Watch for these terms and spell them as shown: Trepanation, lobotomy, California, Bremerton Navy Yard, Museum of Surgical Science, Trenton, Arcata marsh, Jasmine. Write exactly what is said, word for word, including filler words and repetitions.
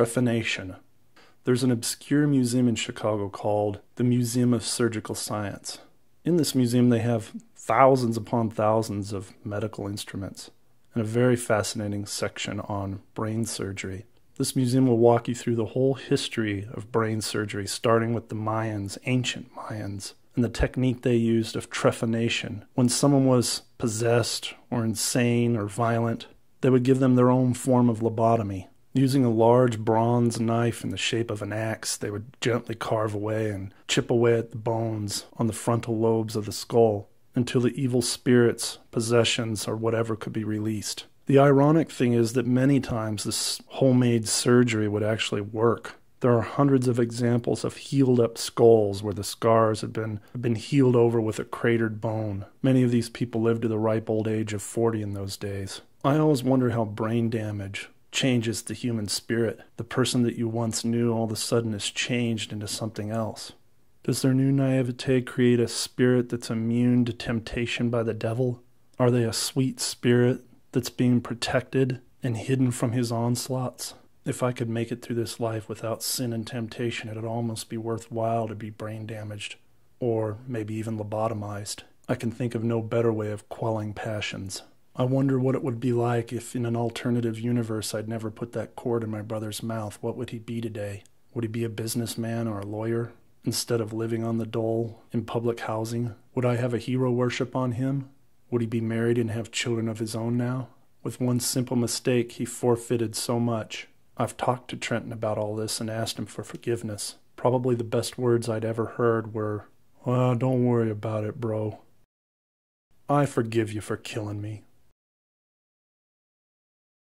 trepanation. There's an obscure museum in Chicago called the Museum of Surgical Science. In this museum, they have thousands upon thousands of medical instruments and a very fascinating section on brain surgery. This museum will walk you through the whole history of brain surgery, starting with the Mayans, ancient Mayans, and the technique they used of trepanation. When someone was possessed or insane or violent, they would give them their own form of lobotomy. Using a large bronze knife in the shape of an axe, they would gently carve away and chip away at the bones on the frontal lobes of the skull until the evil spirits, possessions, or whatever could be released. The ironic thing is that many times this homemade surgery would actually work. There are hundreds of examples of healed-up skulls where the scars have been, have been healed over with a cratered bone. Many of these people lived to the ripe old age of forty in those days. I always wonder how brain damage changes the human spirit. The person that you once knew all of a sudden is changed into something else. Does their new naivete create a spirit that's immune to temptation by the devil? Are they a sweet spirit that's being protected and hidden from his onslaughts? If I could make it through this life without sin and temptation, it'd almost be worthwhile to be brain damaged, or maybe even lobotomized. I can think of no better way of quelling passions. I wonder what it would be like if in an alternative universe I'd never put that cord in my brother's mouth. What would he be today? Would he be a businessman or a lawyer instead of living on the dole in public housing? Would I have a hero worship on him? Would he be married and have children of his own now? With one simple mistake, he forfeited so much. I've talked to Trenton about all this and asked him for forgiveness. Probably the best words I'd ever heard were, "Well, don't worry about it, bro. I forgive you for killing me."